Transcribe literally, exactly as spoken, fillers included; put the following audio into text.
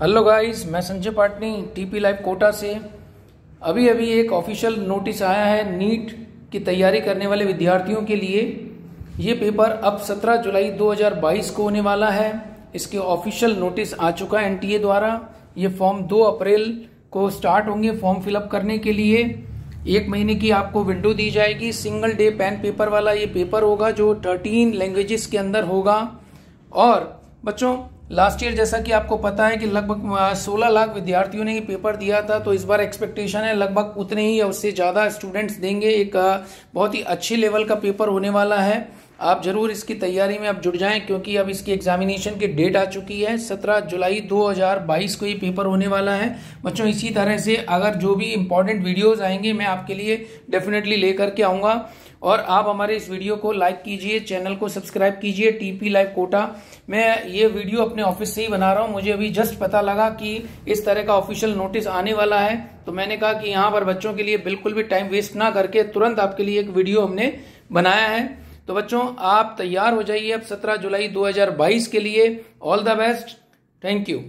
Hello guys, मैं Sanjay Patni TP live Kota से। अभी अभी एक ऑफिशियल नोटिस आया है नीट की तैयारी करने वाले विद्यार्थियों के लिए। ये पेपर अब सत्रह जुलाई दो हज़ार बाईस को होने वाला है। इसके ऑफिशियल नोटिस आ चुका है एन टी ए द्वारा। ये फॉर्म दो अप्रैल को स्टार्ट होंगे फॉर्म फिलअप करने के लिए। एक महीने की आपको विंडो दी जाएगी। सिंगल डे पैन पेपर वाला ये पेपर होगा जो थर्टीन लैंग्वेजेस के अंदर होगा। और बच्चों, लास्ट ईयर जैसा कि आपको पता है कि लगभग सोलह लाख विद्यार्थियों ने ये पेपर दिया था, तो इस बार एक्सपेक्टेशन है लगभग उतने ही या उससे ज़्यादा स्टूडेंट्स देंगे। एक बहुत ही अच्छे लेवल का पेपर होने वाला है। आप ज़रूर इसकी तैयारी में अब जुट जाएं, क्योंकि अब इसकी एग्जामिनेशन की डेट आ चुकी है। सत्रह जुलाई दो हज़ार बाईस को ये पेपर होने वाला है। बच्चों, इसी तरह से अगर जो भी इम्पॉर्टेंट वीडियोज़ आएंगे मैं आपके लिए डेफिनेटली ले करके आऊँगा। और आप हमारे इस वीडियो को लाइक कीजिए, चैनल को सब्सक्राइब कीजिए। टीपी लाइव कोटा, मैं ये वीडियो अपने ऑफिस से ही बना रहा हूँ। मुझे अभी जस्ट पता लगा कि इस तरह का ऑफिशियल नोटिस आने वाला है, तो मैंने कहा कि यहाँ पर बच्चों के लिए बिल्कुल भी टाइम वेस्ट ना करके तुरंत आपके लिए एक वीडियो हमने बनाया है। तो बच्चों, आप तैयार हो जाइए अब सत्रह जुलाई दो हज़ार बाईस के लिए। All the best, thank you.